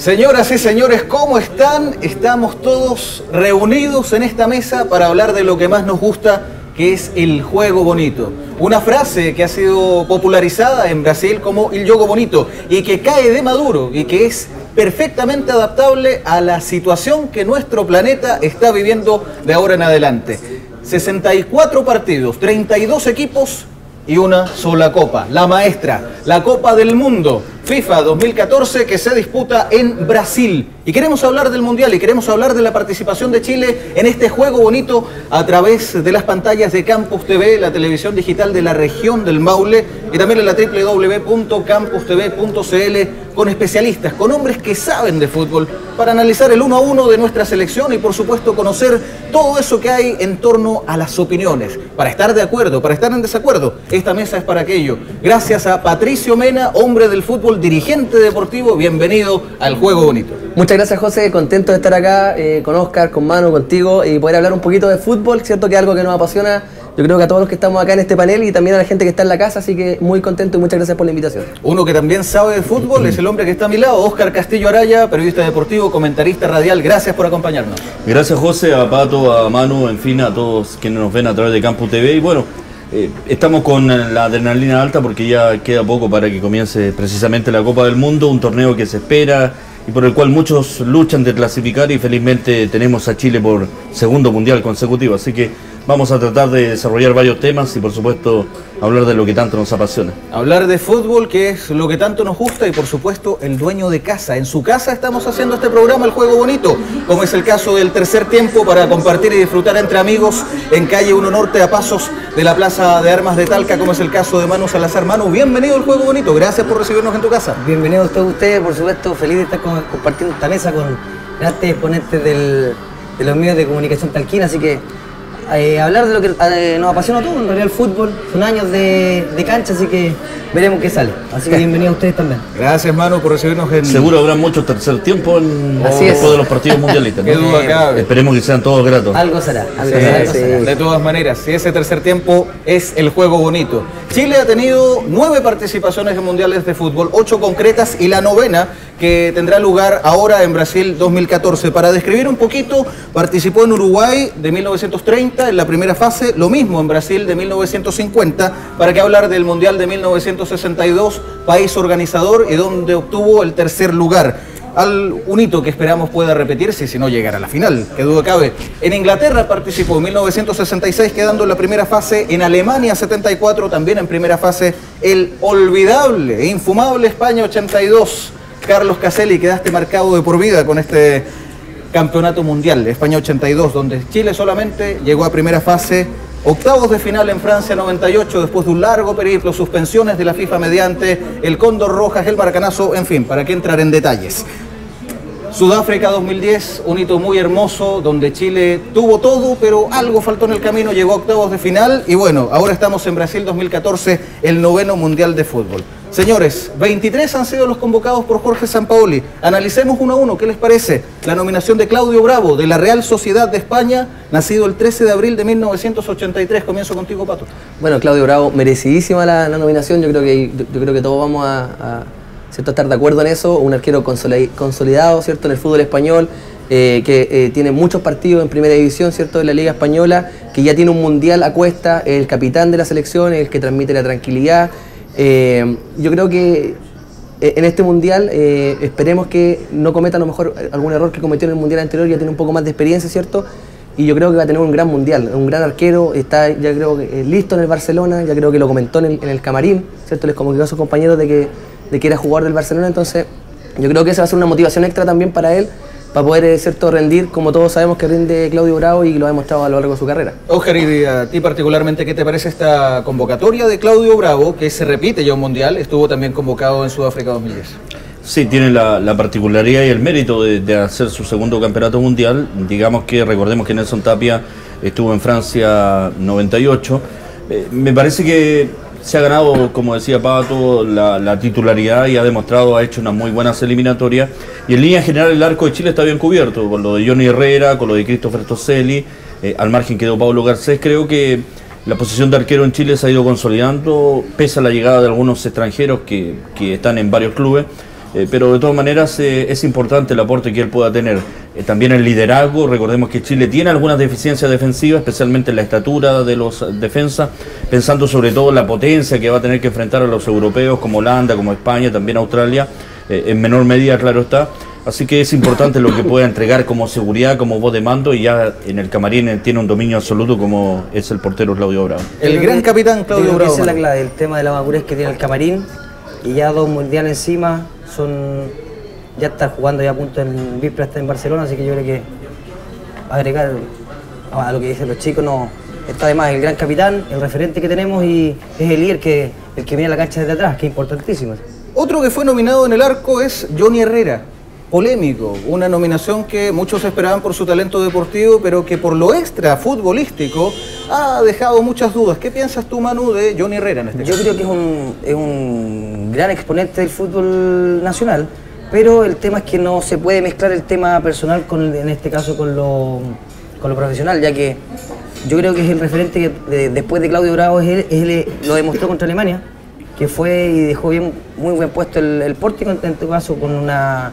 Señoras y señores, ¿cómo están? Estamos todos reunidos en esta mesa para hablar de lo que más nos gusta, que es el juego bonito. Una frase que ha sido popularizada en Brasil como el jogo bonito y que cae de maduro y que es perfectamente adaptable a la situación que nuestro planeta está viviendo de ahora en adelante. 64 partidos, 32 equipos y una sola copa, la maestra, la Copa del Mundo, FIFA 2014, que se disputa en Brasil. Y queremos hablar del Mundial y queremos hablar de la participación de Chile en este juego bonito a través de las pantallas de Campus TV, la televisión digital de la región del Maule, y también en la www.campustv.cl, con especialistas, con hombres que saben de fútbol, para analizar el 1-1 de nuestra selección y por supuesto conocer todo eso que hay en torno a las opiniones, para estar de acuerdo, para estar en desacuerdo. Esta mesa es para aquello. Gracias a Patricio Mena, hombre del fútbol, dirigente deportivo, bienvenido al Juego Bonito. Muchas gracias, José, contento de estar acá con Oscar, con Manu, contigo, y poder hablar un poquito de fútbol, cierto que es algo que nos apasiona, yo creo que a todos los que estamos acá en este panel y también a la gente que está en la casa, así que muy contento y muchas gracias por la invitación. Uno que también sabe de fútbol es el hombre que está a mi lado, Oscar Castillo Araya, periodista deportivo, comentarista radial, gracias por acompañarnos. Gracias, José, a Pato, a Manu, en fin, a todos quienes nos ven a través de Campus TV, y bueno, estamos con la adrenalina alta porque ya queda poco para que comience precisamente la Copa del Mundo, un torneo que se espera y por el cual muchos luchan de clasificar, y felizmente tenemos a Chile por segundo mundial consecutivo, así que vamos a tratar de desarrollar varios temas y por supuesto hablar de lo que tanto nos apasiona. Hablar de fútbol, que es lo que tanto nos gusta, y por supuesto el dueño de casa. En su casa estamos haciendo este programa, el Juego Bonito, como es el caso del tercer tiempo, para compartir y disfrutar entre amigos en calle 1 Norte, a pasos de la Plaza de Armas de Talca, como es el caso de Manu Salazar. Manu, bienvenido al Juego Bonito, gracias por recibirnos en tu casa. Bienvenidos a todos ustedes, por supuesto, feliz de estar compartiendo esta mesa con grandes exponentes de los medios de comunicación talquina, así que hablar de lo que nos apasiona a todos, en realidad el fútbol, son años de cancha, así que veremos qué sale. Así que bienvenidos a ustedes también. Gracias, Manu, por recibirnos en... Seguro habrá mucho tercer tiempo en... después de los partidos mundialistas, ¿no? Qué duda cabe. Esperemos que sean todos gratos. Algo será, algo será. De todas maneras, si ese tercer tiempo es el juego bonito. Chile ha tenido 9 participaciones en mundiales de fútbol, 8 concretas y la 9ª que tendrá lugar ahora en Brasil 2014. Para describir un poquito, participó en Uruguay de 1930 en la primera fase, lo mismo en Brasil de 1950, para qué hablar del Mundial de 1962, país organizador, y donde obtuvo el tercer lugar. Un hito que esperamos pueda repetirse, si no llegar a la final, que duda cabe. En Inglaterra participó en 1966, quedando en la primera fase. En Alemania 74, también en primera fase. El olvidable e infumable España 82. Carlos Caselli, quedaste marcado de por vida con este campeonato mundial, España 82, donde Chile solamente llegó a primera fase. Octavos de final en Francia 98, después de un largo periplo, suspensiones de la FIFA mediante el Cóndor Rojas, el maracanazo, en fin, para qué entrar en detalles. Sudáfrica 2010, un hito muy hermoso, donde Chile tuvo todo, pero algo faltó en el camino, llegó a octavos de final, y bueno, ahora estamos en Brasil 2014, el 9º Mundial de Fútbol. Señores, 23 han sido los convocados por Jorge Sampaoli. Analicemos uno a uno, ¿qué les parece? La nominación de Claudio Bravo, de la Real Sociedad de España, nacido el 13 de abril de 1983. Comienzo contigo, Pato. Bueno, Claudio Bravo, merecidísima la nominación. Yo creo que todos vamos a estar de acuerdo en eso. Un arquero consolidado, ¿cierto?, en el fútbol español, que tiene muchos partidos en primera división, ¿cierto?, en la Liga Española, que ya tiene un mundial a cuesta, el capitán de la selección, el que transmite la tranquilidad. Yo creo que en este mundial esperemos que no cometa a lo mejor algún error que cometió en el mundial anterior, ya tiene un poco más de experiencia, ¿cierto? Y yo creo que va a tener un gran mundial, un gran arquero, está ya creo que listo en el Barcelona, ya creo que lo comentó en el camarín, ¿cierto? Les comunicó a sus compañeros de que era jugador del Barcelona, entonces yo creo que esa va a ser una motivación extra también para él, para poder, ¿cierto?, rendir como todos sabemos que rinde Claudio Bravo y lo ha demostrado a lo largo de su carrera. Oscar, y a ti particularmente, ¿qué te parece esta convocatoria de Claudio Bravo, que se repite ya un mundial, estuvo también convocado en Sudáfrica 2010? Sí, tiene la particularidad y el mérito de hacer su segundo campeonato mundial. Digamos que recordemos que Nelson Tapia estuvo en Francia 98. Me parece que se ha ganado, como decía Pato, la titularidad y ha demostrado, ha hecho unas muy buenas eliminatorias. Y en línea general el arco de Chile está bien cubierto, con lo de Johnny Herrera, con lo de Cristopher Toselli, al margen quedó Pablo Garcés. Creo que la posición de arquero en Chile se ha ido consolidando, pese a la llegada de algunos extranjeros que están en varios clubes. Pero de todas maneras es importante el aporte que él pueda tener. También el liderazgo, recordemos que Chile tiene algunas deficiencias defensivas, especialmente en la estatura de los defensas, pensando sobre todo en la potencia que va a tener que enfrentar a los europeos como Holanda, como España, también Australia, en menor medida, claro está. Así que es importante lo que pueda entregar como seguridad, como voz de mando, y ya en el camarín tiene un dominio absoluto como es el portero Claudio Bravo. El gran capitán Claudio Bravo. Esa es la clave, el tema de la madurez que tiene el camarín, y ya dos mundiales encima, ya está jugando ya a punto en víspera, está en Barcelona, así que yo creo que agregar a lo que dicen los chicos no está de más. El gran capitán, el referente que tenemos, y es el líder, el que mira la cancha desde atrás, que es importantísimo. Otro que fue nominado en el arco es Johnny Herrera. Polémico, una nominación que muchos esperaban por su talento deportivo, pero que por lo extra futbolístico ha dejado muchas dudas. ¿Qué piensas tú, Manu, de Johnny Herrera en este caso? Yo creo que es un gran exponente del fútbol nacional, pero el tema es que no se puede mezclar el tema personal en este caso con lo profesional, ya que yo creo que es el referente que después de Claudio Bravo él lo demostró contra Alemania, que fue y dejó bien, muy buen puesto el pórtico, en este caso con una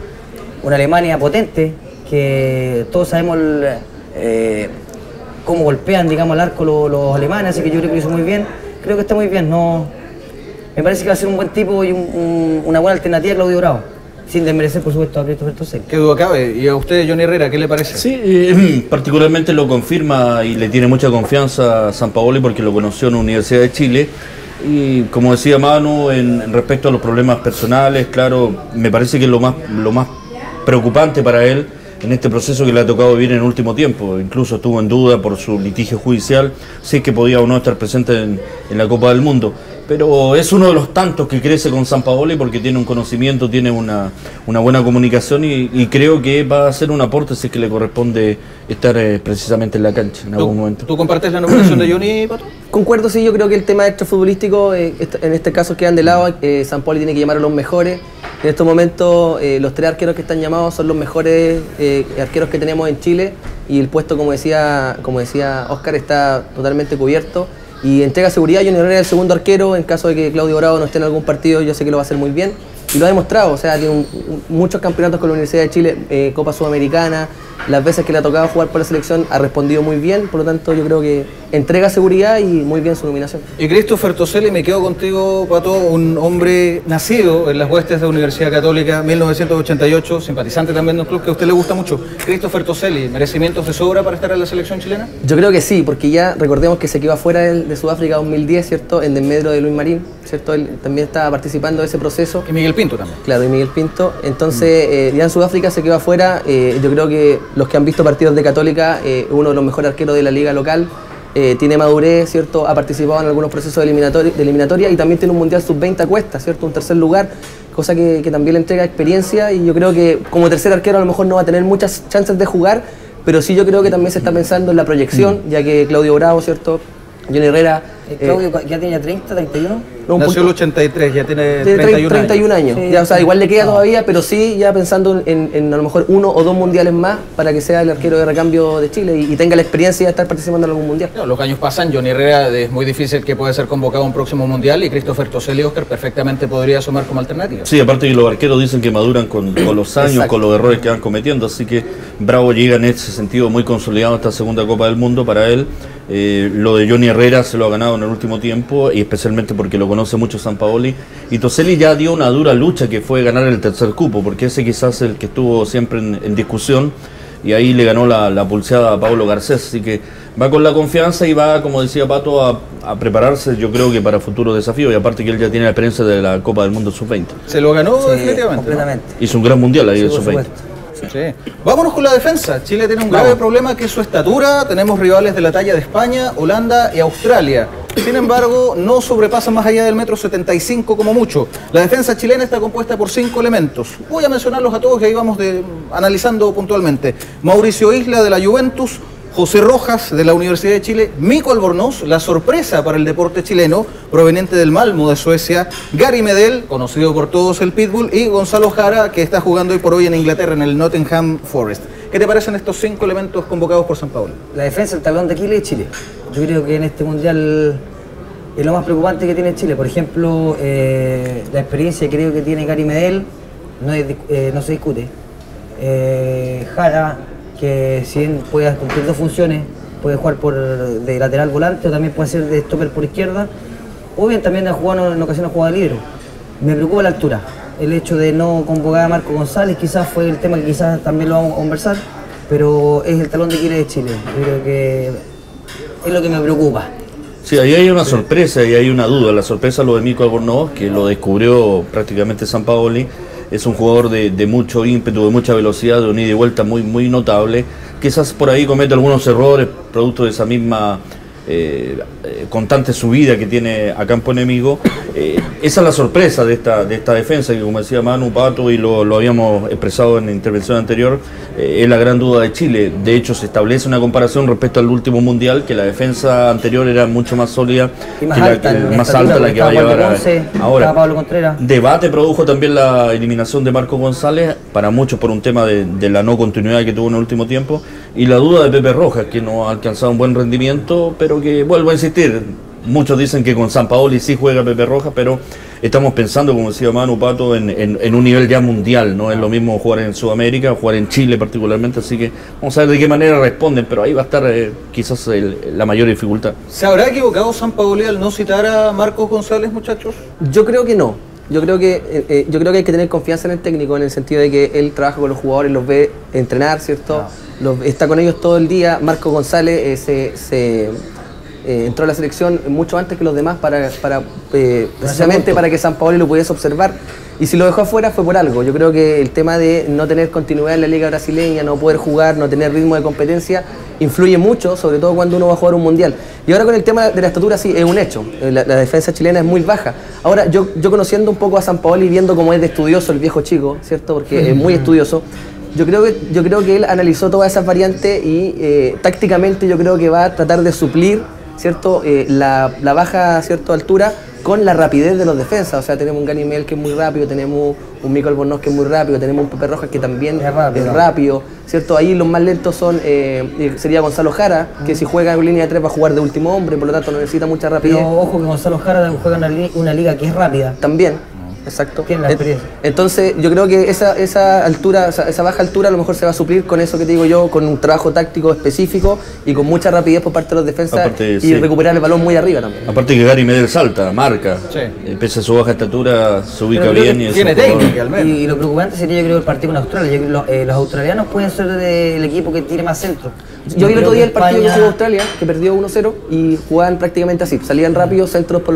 Alemania potente, que todos sabemos cómo golpean, digamos, al arco los alemanes, así que yo creo que hizo muy bien, creo que está muy bien, no, me parece que va a ser un buen tipo y una buena alternativa a Claudio Bravo, sin desmerecer, por supuesto, a Cristopher Toselli. ¿Qué duda cabe? ¿Y a usted, Johnny Herrera, qué le parece? Sí, particularmente lo confirma y le tiene mucha confianza a Sampaoli porque lo conoció en la Universidad de Chile. Y como decía Manu, en respecto a los problemas personales, claro, me parece que lo más preocupante para él en este proceso que le ha tocado vivir en el último tiempo. Incluso estuvo en duda por su litigio judicial si es que podía o no estar presente en la Copa del Mundo. Pero es uno de los tantos que crece con Sampaoli porque tiene un conocimiento, tiene una buena comunicación y creo que va a ser un aporte si es que le corresponde estar precisamente en la cancha en algún momento. ¿Tú compartes la nominación de Johnny, Pato? Concuerdo, sí, yo creo que el tema extrafutbolístico en este caso quedan de lado. Sampaoli tiene que llamar a los mejores. En estos momentos los tres arqueros que están llamados son los mejores arqueros que tenemos en Chile y el puesto, como decía Oscar, está totalmente cubierto. Y entrega seguridad, Johnny Herrera, el segundo arquero, en caso de que Claudio Bravo no esté en algún partido, yo sé que lo va a hacer muy bien. Y lo ha demostrado, o sea, tiene muchos campeonatos con la Universidad de Chile, Copa Sudamericana, las veces que le ha tocado jugar por la selección ha respondido muy bien, por lo tanto yo creo que entrega seguridad y muy bien su nominación. Y Cristopher Toselli, me quedo contigo, Pato, un hombre nacido en las huestes de la Universidad Católica, 1988, simpatizante también de un club que a usted le gusta mucho. Cristopher Toselli, ¿merecimientos de sobra para estar en la selección chilena? Yo creo que sí, porque ya recordemos que se quedó afuera de Sudáfrica 2010, ¿cierto? En desmedro de Luis Marín, ¿cierto? Él también estaba participando de ese proceso. Y Miguel Pinto también. Claro, y Miguel Pinto. Entonces, ya en Sudáfrica se quedó afuera. Yo creo que los que han visto partidos de Católica, uno de los mejores arqueros de la liga local, tiene madurez, ¿cierto? Ha participado en algunos procesos de eliminatoria y también tiene un Mundial Sub-20 a cuesta, ¿cierto? Un tercer lugar, cosa que también le entrega experiencia y yo creo que como tercer arquero a lo mejor no va a tener muchas chances de jugar, pero sí yo creo que también se está pensando en la proyección, ya que Claudio Bravo, ¿cierto? Johnny Herrera... Claudio ya tenía 30, 31... No, nació el 83, ya tiene 31 años. Sí, ya, o sea, igual le queda todavía, pero sí ya pensando en a lo mejor uno o dos mundiales más para que sea el arquero de recambio de Chile y tenga la experiencia de estar participando en algún mundial. No, los años pasan, Johnny Herrera es muy difícil que pueda ser convocado a un próximo mundial y Cristopher Toselli, Oscar, perfectamente podría asomar como alternativa. Sí, aparte que los arqueros dicen que maduran con los años, exacto, con los errores que van cometiendo, así que Bravo llega en ese sentido muy consolidado esta segunda Copa del Mundo para él. Lo de Johnny Herrera se lo ha ganado en el último tiempo y especialmente porque lo conoce mucho Sampaoli y Toselli ya dio una dura lucha que fue ganar el tercer cupo porque ese quizás es el que estuvo siempre en discusión y ahí le ganó la pulseada a Pablo Garcés, así que va con la confianza y va, como decía Pato, a prepararse yo creo que para futuros desafíos y aparte que él ya tiene la experiencia de la Copa del Mundo Sub-20. Se lo ganó definitivamente, ¿no? Hizo un gran mundial ahí, sí, el Sub-20. Sí. Vámonos con la defensa. Chile tiene un grave problema que es su estatura. Tenemos rivales de la talla de España, Holanda y Australia. Sin embargo, no sobrepasan más allá del 1,75 m como mucho. La defensa chilena está compuesta por 5 elementos. Voy a mencionarlos a todos que ahí vamos analizando puntualmente. Mauricio Isla de la Juventus, José Rojas de la Universidad de Chile, Nico Albornoz, la sorpresa para el deporte chileno, proveniente del Malmo de Suecia, Gary Medel, conocido por todos el Pitbull, y Gonzalo Jara, que está jugando hoy por hoy en Inglaterra, en el Nottingham Forest. ¿Qué te parecen estos 5 elementos convocados por Sampaoli? La defensa, el talón de Aquiles de Chile. Yo creo que en este mundial es lo más preocupante que tiene Chile. Por ejemplo, la experiencia creo que tiene Gary Medel, no se discute. Jara, que si bien puede cumplir dos funciones, puede jugar por de lateral volante o también puede ser de stopper por izquierda, o bien también ha jugado en ocasiones jugada libre. Me preocupa la altura, el hecho de no convocar a Marco González, quizás fue el tema que quizás también lo vamos a conversar, pero es el talón de Aquiles de Chile, yo creo que es lo que me preocupa. Sí, ahí hay una sorpresa y hay una duda. La sorpresa lo de Nico Albornoz, que lo descubrió prácticamente Sampaoli. Es un jugador de mucho ímpetu, de mucha velocidad, de un ida y vuelta muy notable. Quizás por ahí comete algunos errores, producto de esa misma constante subida que tiene a campo enemigo. Esa es la sorpresa de esta defensa, que como decía Manu, Pato, y lo habíamos expresado en la intervención anterior, es la gran duda de Chile. De hecho, se establece una comparación respecto al último mundial, que la defensa anterior era mucho más sólida, más alta la que va a llevar ahora. Pablo Contreras. Debate produjo también la eliminación de Marco González, para muchos por un tema de la no continuidad que tuvo en el último tiempo, y la duda de Pepe Rojas, que no ha alcanzado un buen rendimiento, pero que vuelvo a insistir, muchos dicen que con Sampaoli sí juega Pepe Rojas, pero estamos pensando, como decía Manu, Pato, en un nivel ya mundial. No es lo mismo jugar en Sudamérica, jugar en Chile particularmente, así que vamos a ver de qué manera responden, pero ahí va a estar quizás la mayor dificultad. ¿Se habrá equivocado Sampaoli al no citar a Marcos González, muchachos? Yo creo que no. Yo creo que hay que tener confianza en el técnico, en el sentido de que él trabaja con los jugadores, los ve entrenar, ¿cierto? No. Está con ellos todo el día. Marco González entró a la selección mucho antes que los demás precisamente para que Sampaoli lo pudiese observar, y si lo dejó afuera fue por algo. Yo creo que el tema de no tener continuidad en la liga brasileña, no poder jugar, no tener ritmo de competencia, influye mucho, sobre todo cuando uno va a jugar un mundial. Y ahora con el tema de la estatura, sí, es un hecho, la defensa chilena es muy baja. Ahora, yo conociendo un poco a Sampaoli, viendo cómo es de estudioso el viejo chico, ¿cierto? Porque es muy estudioso. Yo creo que él analizó todas esas variantes y tácticamente yo creo que va a tratar de suplir, ¿cierto? La baja, ¿cierto?, altura con la rapidez de los defensas. O sea, tenemos un Gary Medel que es muy rápido, tenemos un Nico Albornoz que es muy rápido, tenemos un Pepe Rojas que también es rápido, ¿cierto? Ahí los más lentos son sería Gonzalo Jara, que si juega en línea de 3 va a jugar de último hombre, por lo tanto no necesita mucha rapidez. Pero ojo que Gonzalo Jara juega en una liga que es rápida. También. Exacto. Entonces, yo creo que esa baja altura a lo mejor se va a suplir con eso que te digo yo, con un trabajo táctico específico y con mucha rapidez por parte de los defensas, recuperar el balón muy arriba también. Aparte que Gary Medel salta, marca, pese a su baja estatura, se ubica bien y tiene técnica al menos. Y lo preocupante sería, yo creo, el partido con Australia. Los australianos pueden ser del equipo que tiene más centro. Yo vi el otro día el partido que hizo Australia, que perdió 1-0 y jugaban prácticamente así, salían rápido, centros por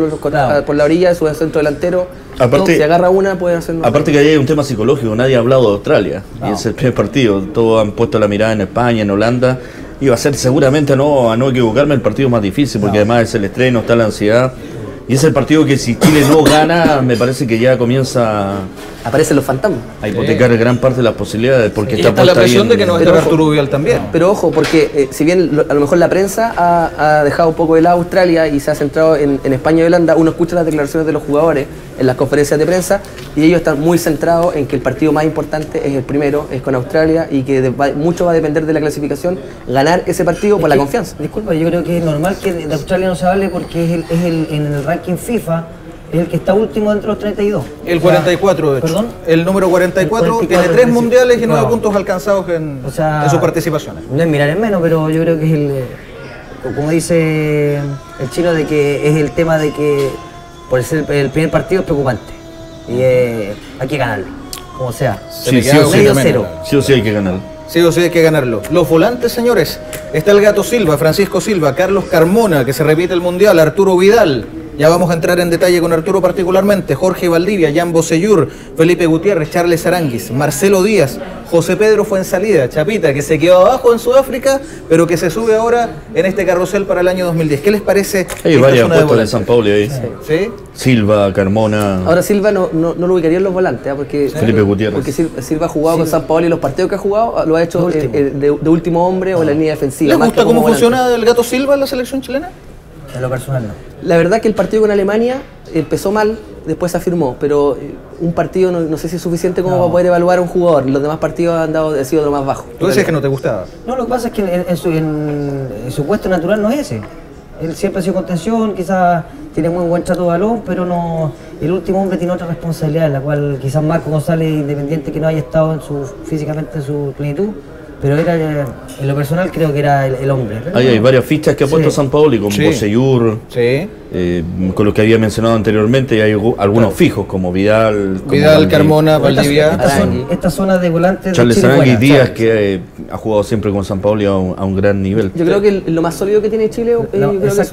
la orilla, su centro delantero. Aparte, si agarra una, puede hacer una. Aparte que ahí hay un tema psicológico, nadie ha hablado de Australia. No. Y es el primer partido, todos han puesto la mirada en España, en Holanda. Y va a ser seguramente, a no equivocarme, el partido más difícil, porque además es el estreno, está la ansiedad. Y es el partido que si Chile no gana, me parece que ya comienza... Aparecen los fantasmas. A hipotecar gran parte de las posibilidades, porque está la presión de que no esté Arturo Vidal también. Pero ojo, porque si bien a lo mejor la prensa ha dejado un poco de lado Australia y se ha centrado en España y Holanda, uno escucha las declaraciones de los jugadores en las conferencias de prensa y ellos están muy centrados en que el partido más importante es el primero, es con Australia, y que mucho va a depender de la clasificación ganar ese partido por la confianza. Disculpa, yo creo que es normal que de Australia no se hable porque en el ranking FIFA es el que está último dentro de los 32. El 44, de hecho. ¿Perdón? El número 44 tiene 3 mundiales y 9 puntos alcanzados en sus participaciones. No es mirar en menos, pero yo creo que es como dice el chino, de que es el tema de que por ser el primer partido es preocupante. Y hay que ganarlo, como sea. Sí o sí hay que ganarlo. Sí o sí hay que ganarlo. Los volantes, señores. Está el Gato Silva, Francisco Silva, Carlos Carmona, que se repite el mundial, Arturo Vidal. Ya vamos a entrar en detalle con Arturo particularmente. Jorge Valdivia, Jan Bosellur, Felipe Gutiérrez, Charles Aránguiz, Marcelo Díaz, José Pedro Fuenzalida, Chapita, que se quedó abajo en Sudáfrica, pero que se sube ahora en este carrusel para el año 2010. ¿Qué les parece? Hay varias apuestas de Sampaoli ahí. ¿Sí? Silva, Carmona... Ahora Silva no lo ubicaría en los volantes, ¿eh? Porque Felipe Gutiérrez. Porque Silva ha jugado con Sampaoli, los partidos que ha jugado lo ha hecho de último hombre o en la línea defensiva. ¿Les gusta cómo funciona el Gato Silva en la selección chilena? En lo personal no. La verdad que el partido con Alemania empezó mal, después se afirmó, pero un partido no sé si es suficiente como para poder evaluar a un jugador. Los demás partidos han sido de lo más bajo. ¿Tú decías que no te gustaba? No, lo que pasa es que en su puesto natural no es ese. Él siempre ha sido contención, quizás tiene muy buen trato de balón, pero no el último hombre tiene otra responsabilidad, en la cual quizás Marco González, independiente que no haya estado en su, físicamente en su plenitud, pero era, en lo personal creo que era el hombre. Ahí hay varias fichas que ha puesto Sampaoli, como Boseyur, con lo que había mencionado anteriormente, y hay algunos fijos como Vidal, Carmona, Valdivia. Esta zona de volantes. Charles Aránguiz, Díaz, que ha jugado siempre con Sampaoli a un gran nivel. Yo creo que lo más sólido que tiene Chile, yo creo que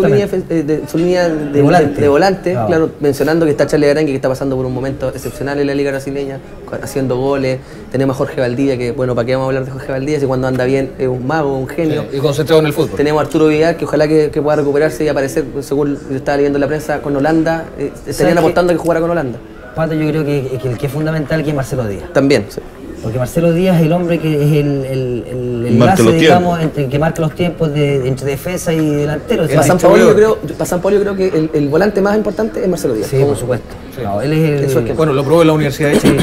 su línea de volante, claro, mencionando que está Charles Aránguiz, que está pasando por un momento excepcional en la Liga Brasileña, haciendo goles. Tenemos a Jorge Valdivia, que bueno, ¿para qué vamos a hablar de Jorge Valdivia? Y cuando anda bien es un mago, un genio. Y concentrado en el fútbol. Tenemos a Arturo Vidal, que ojalá que pueda recuperarse y aparecer, según yo estaba leyendo en la prensa, con Holanda. Estarían apostando a que jugara con Holanda. Pato, yo creo que el que es fundamental es Marcelo Díaz. También, sí. Porque Marcelo Díaz es el hombre que es el enlace, digamos, que marca los tiempos entre defensa y delantero. Para Sampaoli yo creo que el volante más importante es Marcelo Díaz. Sí, por supuesto. Sí. No, él es bueno, lo probó en la Universidad de Chile.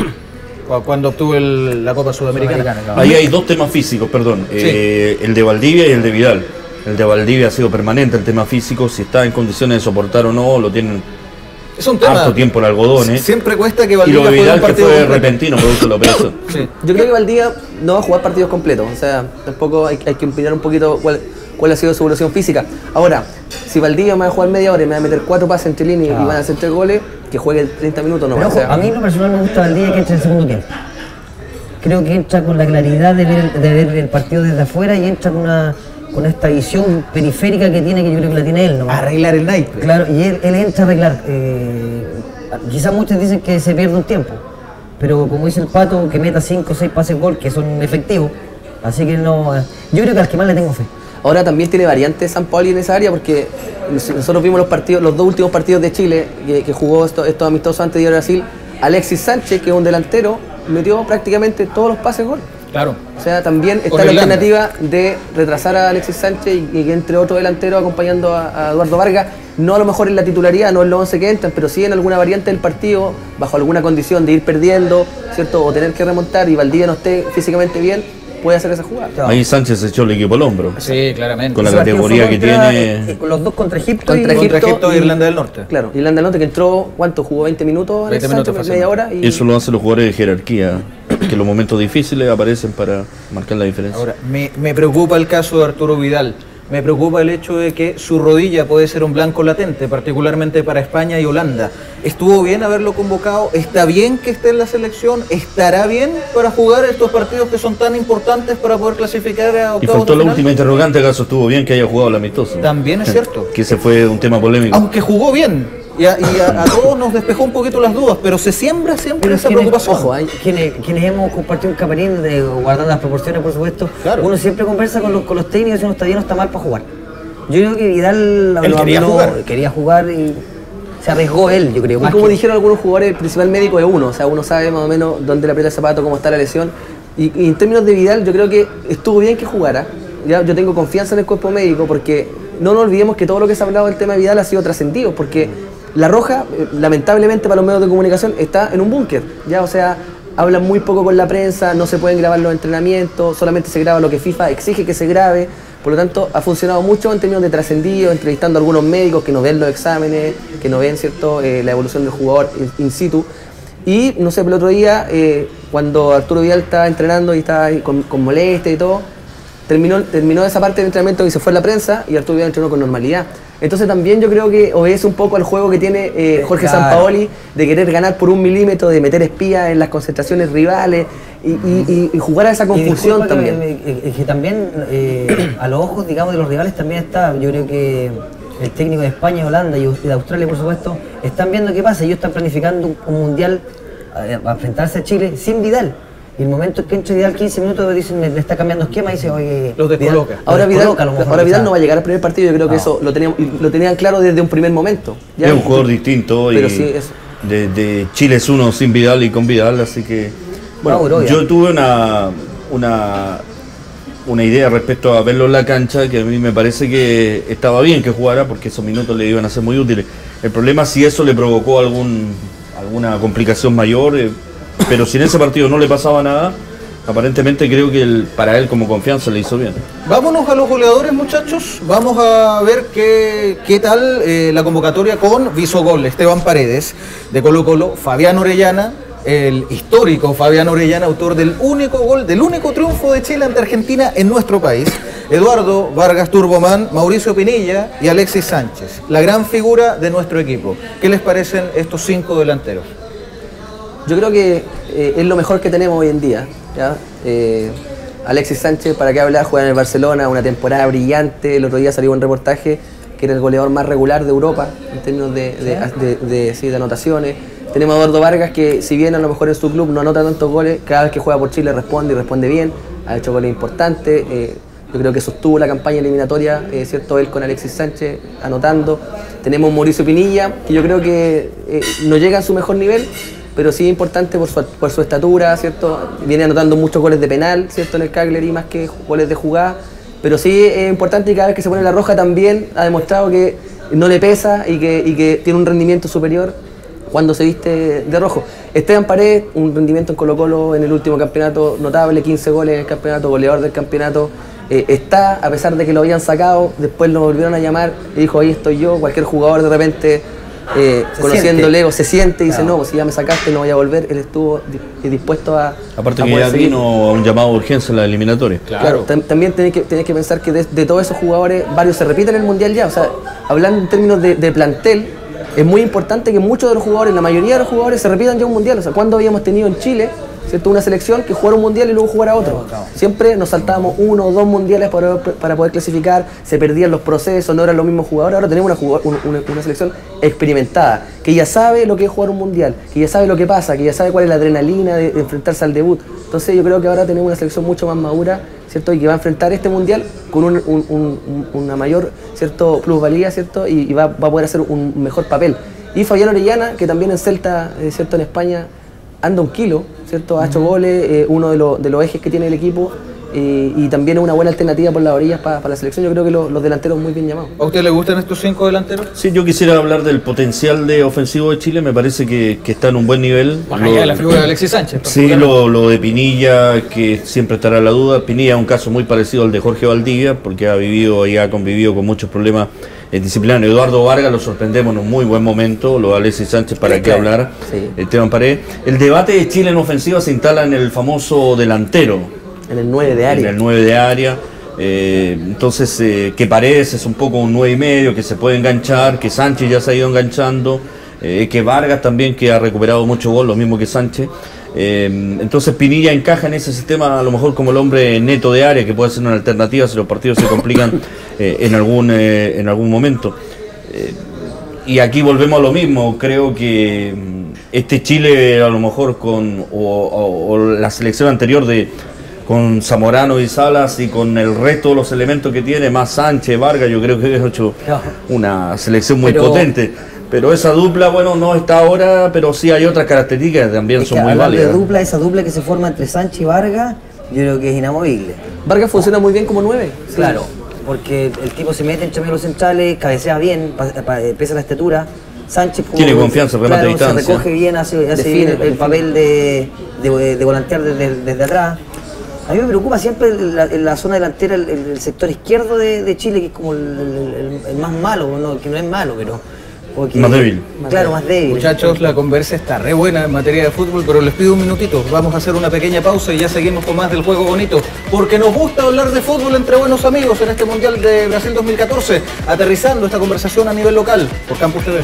Cuando obtuvo la Copa Sudamericana. Ahí hay dos temas físicos, perdón, el de Valdivia y el de Vidal. El de Valdivia ha sido permanente, el tema físico, si está en condiciones de soportar o no, lo tienen harto tiempo en algodones. Siempre cuesta que Valdivia. Y lo de Vidal, que fue repentino, producto de la operación. Yo creo que Valdivia no va a jugar partidos completos, o sea, tampoco hay que opinar un poquito cuál ha sido su evolución física. Ahora, si Valdivia me va a jugar media hora y me va a meter 4 pases entre líneas y van a hacer 3 goles, que juegue 30 minutos no va a ser. A mí lo personal me gusta Valdivia que entra en el segundo tiempo. Creo que entra con la claridad de ver el partido desde afuera y entra con esta visión periférica que tiene, que yo creo que la tiene él. Arreglar el naipe. Claro, y él entra a arreglar. Quizás muchos dicen que se pierde un tiempo, pero como dice el Pato, que meta 5 o 6 pases gol que son efectivos. Así que no, yo creo que al que más le tengo fe. Ahora también tiene variantes Sampaoli en esa área, porque nosotros vimos los dos últimos partidos de Chile que jugó estos amistosos antes de ir a Brasil. Alexis Sánchez, que es un delantero, metió prácticamente todos los pases gol. Claro. O sea, también está la alternativa de retrasar a Alexis Sánchez y que entre otro delantero acompañando a Eduardo Vargas. No a lo mejor en la titularidad, no en los 11 que entran, pero sí en alguna variante del partido, bajo alguna condición de ir perdiendo, ¿cierto? O tener que remontar y Valdivia no esté físicamente bien. Puede hacer esa jugada. Claro. Ahí Sánchez echó el equipo al hombro. Sí, claramente. Con la categoría que tiene. Los dos contra Egipto. Contra Egipto e Irlanda del Norte. Claro, Irlanda del Norte que entró, ¿cuánto? Jugó 20 minutos. 20 minutos, media hora. Y... eso lo hacen los jugadores de jerarquía, que en los momentos difíciles aparecen para marcar la diferencia. Ahora, me preocupa el caso de Arturo Vidal. Me preocupa el hecho de que su rodilla puede ser un blanco latente, particularmente para España y Holanda. ¿Estuvo bien haberlo convocado? ¿Está bien que esté en la selección? ¿Estará bien para jugar estos partidos que son tan importantes para poder clasificar a octavos de final? Y faltó la última interrogante, ¿acaso estuvo bien que haya jugado el amistoso? También es cierto. Que ese fue un tema polémico. Aunque jugó bien. Y a todos nos despejó un poquito las dudas, pero se siembra siempre esa preocupación. Ojo, quienes hemos compartido un camarín, guardando las proporciones por supuesto, uno siempre conversa con los técnicos y uno está bien o está mal para jugar. Yo creo que Vidal quería jugar y se arriesgó él, yo creo. Y como dijeron algunos jugadores, el principal médico es uno, o sea, uno sabe más o menos dónde le aprieta el zapato, cómo está la lesión. Y en términos de Vidal, yo creo que estuvo bien que jugara. Yo tengo confianza en el cuerpo médico porque no nos olvidemos que todo lo que se ha hablado del tema de Vidal ha sido trascendido, porque La Roja, lamentablemente para los medios de comunicación, está en un búnker, ya, o sea, hablan muy poco con la prensa, no se pueden grabar los entrenamientos, solamente se graba lo que FIFA exige que se grabe, por lo tanto ha funcionado mucho en términos de trascendido, entrevistando a algunos médicos que nos ven los exámenes, que nos ven, ¿cierto?, la evolución del jugador in situ. Y, no sé, el otro día, cuando Arturo Vidal estaba entrenando y estaba con molestia y todo, terminó esa parte del entrenamiento y se fue a la prensa y Arturo Vidal entrenó con normalidad. Entonces también yo creo que obedece un poco al juego que tiene Jorge Sampaoli de querer ganar por un milímetro, de meter espías en las concentraciones rivales y jugar a esa confusión que también a los ojos, digamos, de los rivales también está. Yo creo que el técnico de España, Holanda y de Australia, por supuesto, están viendo qué pasa. Ellos están planificando un mundial para enfrentarse a Chile sin Vidal. Y el momento es que entre Vidal 15 minutos dicen, le está cambiando esquema y dice, oye, los descoloca. Ahora Vidal no va a llegar al primer partido, yo creo que eso lo tenían claro desde un primer momento. Ya es un jugador distinto, pero de Chile es uno sin Vidal y con Vidal, así que... Bueno, yo tuve una idea respecto a verlo en la cancha, que a mí me parece que estaba bien que jugara, porque esos minutos le iban a ser muy útiles. El problema es si eso le provocó alguna complicación mayor... pero si en ese partido no le pasaba nada, Aparentemente creo que para él como confianza le hizo bien. Vámonos a los goleadores, muchachos. Vamos a ver qué tal la convocatoria con Visogol. Esteban Paredes de Colo Colo, Fabián Orellana, el histórico Fabián Orellana, autor del único gol, del único triunfo de Chile ante Argentina en nuestro país, Eduardo Vargas Turbomán, Mauricio Pinilla y Alexis Sánchez, la gran figura de nuestro equipo. ¿Qué les parecen estos 5 delanteros? Yo creo que es lo mejor que tenemos hoy en día, ¿ya? Alexis Sánchez, para qué hablar, juega en el Barcelona, una temporada brillante. El otro día salió un reportaje que era el goleador más regular de Europa en términos de anotaciones. Tenemos a Eduardo Vargas, que si bien a lo mejor en su club no anota tantos goles, cada vez que juega por Chile responde y responde bien, ha hecho goles importantes. Yo creo que sostuvo la campaña eliminatoria, ¿cierto? Él con Alexis Sánchez anotando. Tenemos Mauricio Pinilla, que yo creo que no llega a su mejor nivel, pero sí importante por su estatura, ¿cierto? Viene anotando muchos goles de penal, ¿cierto? En el Cagliari, más que goles de jugada. Pero sí es importante, y cada vez que se pone La Roja también ha demostrado que no le pesa y que tiene un rendimiento superior cuando se viste de rojo. Esteban Paredes, un rendimiento en Colo Colo en el último campeonato notable, 15 goles en el campeonato, goleador del campeonato. Está, a pesar de que lo habían sacado, después lo volvieron a llamar y dijo, ahí estoy yo. Cualquier jugador de repente, conociéndole, o se siente y dice, no, si ya me sacaste no voy a volver. Él estuvo dispuesto a... Aparte que ya vino a un llamado de urgencia en la eliminatoria. Claro, también tenés que pensar que de todos esos jugadores, varios se repiten en el Mundial ya. O sea, hablando en términos de plantel, es muy importante que muchos de los jugadores, la mayoría de los jugadores, se repitan ya un Mundial. O sea, ¿cuándo habíamos tenido en Chile, ¿cierto?, una selección que jugara un Mundial y luego jugara otro? Siempre nos saltábamos uno o dos Mundiales para poder clasificar, se perdían los procesos, no eran los mismos jugadores. Ahora tenemos una selección experimentada, que ya sabe lo que es jugar un Mundial, que ya sabe lo que pasa, que ya sabe cuál es la adrenalina de enfrentarse al debut. Entonces yo creo que ahora tenemos una selección mucho más madura, ¿cierto?, y que va a enfrentar este Mundial con una mayor, ¿cierto?, plusvalía, ¿cierto?, y va a poder hacer un mejor papel. Y Fabián Orellana, que también en Celta, ¿cierto?, en España, anda un kilo, ¿cierto?, ha hecho goles, uno de los ejes que tiene el equipo, y también es una buena alternativa por las orillas para la selección. Yo creo que los delanteros muy bien llamados. ¿A usted le gustan estos 5 delanteros? Sí, yo quisiera hablar del potencial de ofensivo de Chile. Me parece que está en un buen nivel. Bueno, allá la figura de Alexis Sánchez. Sí, lo de Pinilla, que siempre estará la duda. Pinilla es un caso muy parecido al de Jorge Valdivia, porque ha convivido con muchos problemas disciplinario. Eduardo Vargas lo sorprendemos en un muy buen momento, lo de Alexis Sánchez para qué hablar, sí. Esteban Paredes. El debate de Chile en ofensiva se instala en el famoso delantero, en el 9 de área, entonces que Paredes es un poco un 9,5 que se puede enganchar, que Sánchez ya se ha ido enganchando, que Vargas también, que ha recuperado mucho gol, lo mismo que Sánchez. Entonces Pinilla encaja en ese sistema, a lo mejor como el hombre neto de área, que puede ser una alternativa si los partidos se complican en algún momento. Y aquí volvemos a lo mismo. Creo que este Chile, a lo mejor o la selección anterior con Zamorano y Salas, y con el resto de los elementos que tiene, más Sánchez, Vargas, yo creo que es hecho una selección muy potente. Pero esa dupla, bueno, no está ahora, pero sí hay otras características que también son muy válidas. Esa dupla que se forma entre Sánchez y Vargas, yo creo que es inamovible. Vargas funciona muy bien como 9. Sí. Claro, porque el tipo se mete entre los centrales, cabecea bien, pesa la estatura. Sánchez tiene confianza, remate de distancia. Se recoge bien, hace bien el papel de volantear desde atrás. A mí me preocupa siempre la zona delantera, el sector izquierdo de Chile, que es como el más malo, ¿no? Que no es malo, pero... Más débil. Claro, más débil. Muchachos, la conversa está re buena en materia de fútbol, pero les pido un minutito. Vamos a hacer una pequeña pausa y ya seguimos con más del Juego Bonito, porque nos gusta hablar de fútbol entre buenos amigos en este Mundial de Brasil 2014, aterrizando esta conversación a nivel local por Campus TV.